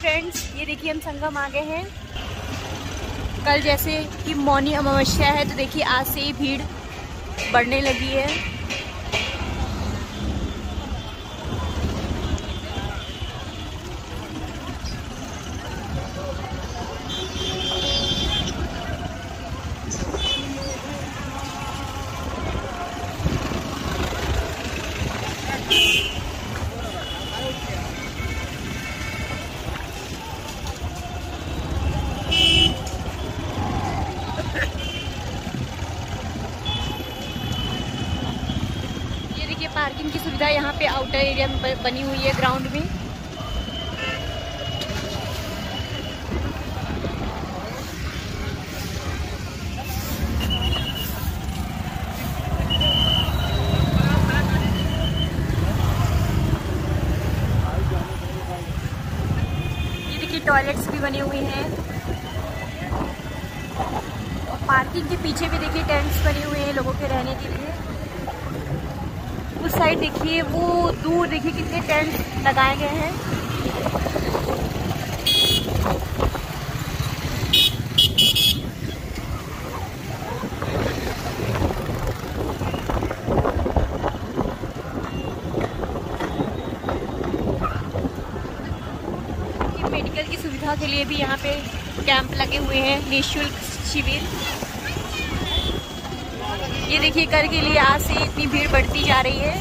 Friends ये देखिए हम संगम आ गए हैं। कल जैसे कि मौनी अमावस्या है तो देखिए आज से ही भीड़ बढ़ने लगी है। पार्किंग की सुविधा यहाँ पे आउटर एरिया में बनी हुई है ग्राउंड में। ये देखिए टॉयलेट्स भी बने हुए हैं और पार्किंग के पीछे भी देखिए टेंट्स बने हुए हैं लोगों के रहने के लिए। उस साइड देखिए वो दूर देखिए कितने टेंट लगाए गए हैं। मेडिकल की सुविधा के लिए भी यहाँ पे कैंप लगे हुए हैं, निःशुल्क शिविर। ये देखिए कर के लिए आज से इतनी भीड़ बढ़ती जा रही है।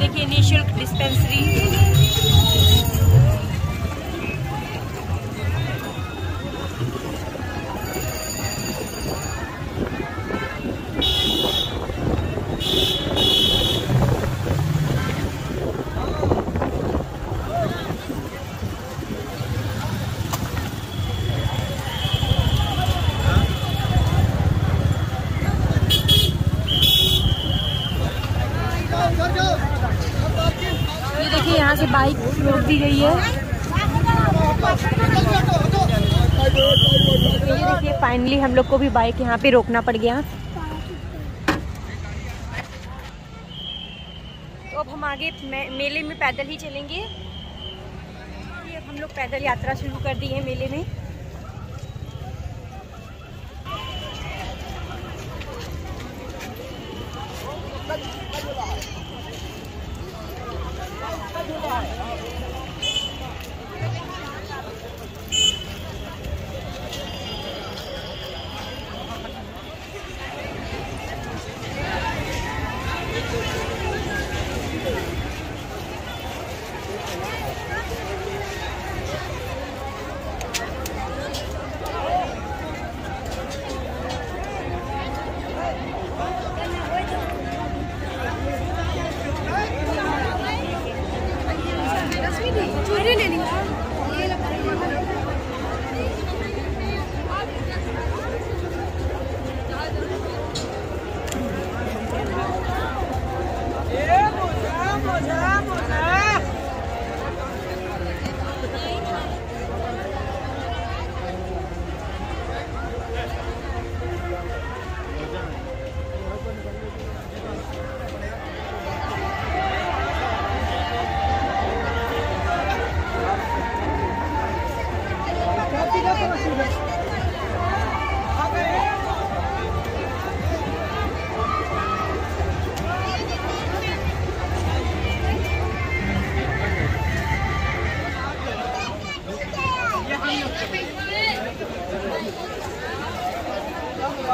देखिए निःशुल्क डिस्पेंसरी। देखिए यहाँ से बाइक रोक दी गई है। ये देखिए फाइनली हम लोग को भी बाइक यहाँ पे रोकना पड़ गया। तो अब हम आगे मेले में पैदल ही चलेंगे। अब हम लोग पैदल यात्रा शुरू कर दी है मेले में।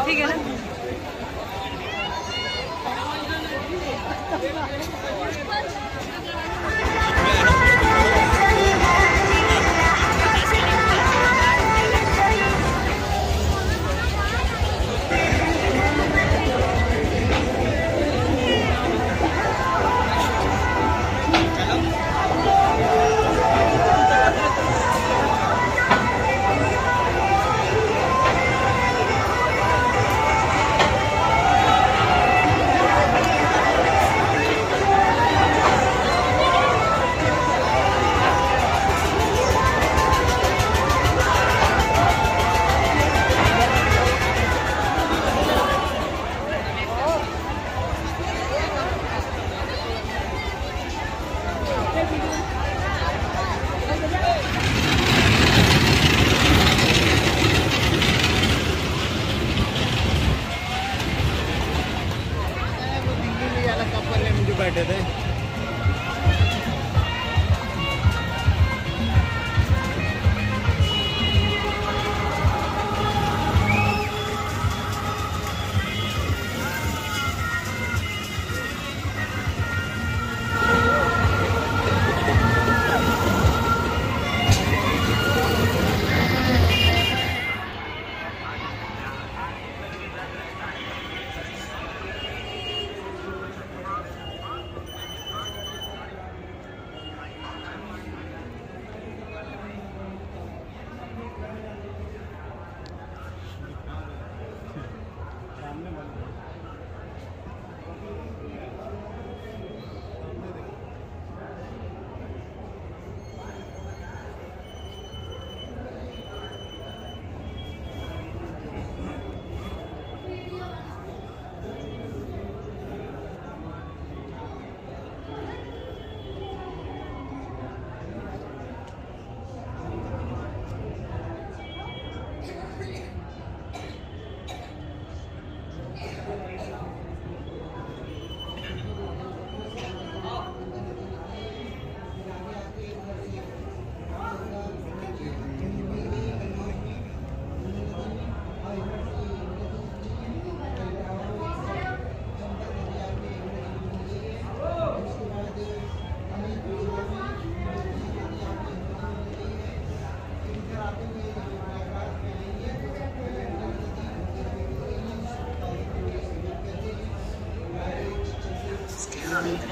ठीक है ना?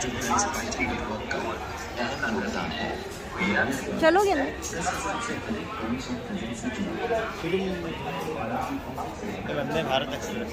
चलोगे ना? वंदे भारत एक्सप्रेस।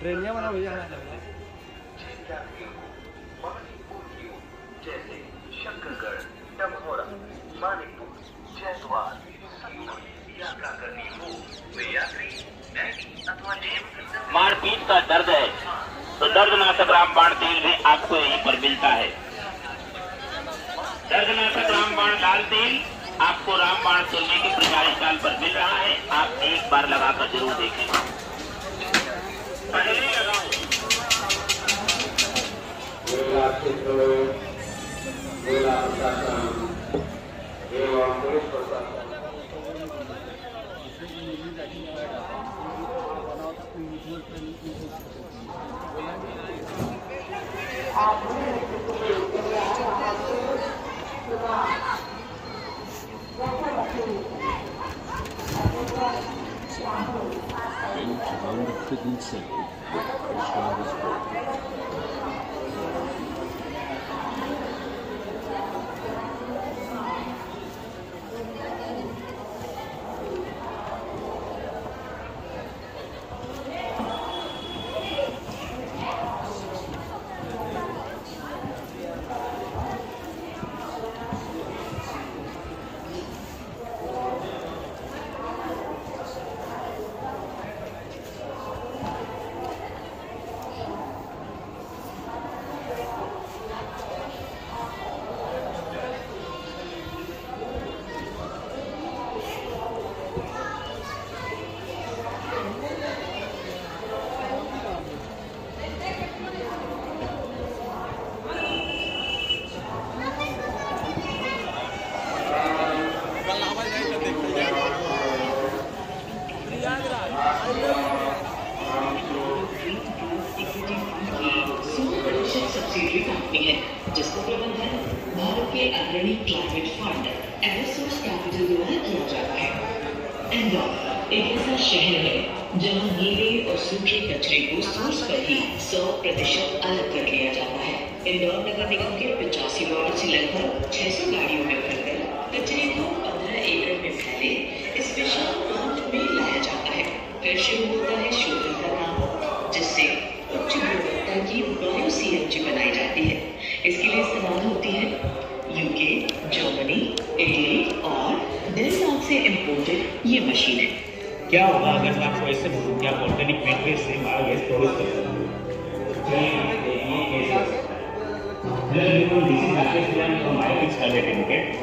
ट्रेनिया बना भैया जैसे शंकरगढ़, डमोरा, मानिकपुर, जैसवाल, यात्रा करनी हो वे यात्री मारपीट का दर्द है तो दर्दनाशक रामबाण तेल भी आपको यहीं पर मिलता है। दर्दनाशक रामबाण लाल तेल आपको रामबाण तोलने की प्रयासकाल पर मिल रहा है। आप एक बार लगाकर जरूर देखें। पहले लगाओ मेला क्षेत्र मेला प्रशासन एवं पुलिस प्रशासन and found a hidden secret which God has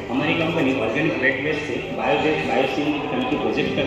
हमारी कंपनी ऑर्गेनिक वेट वेस्ट से बायोगैस बायोसिन की प्रोजेक्ट कर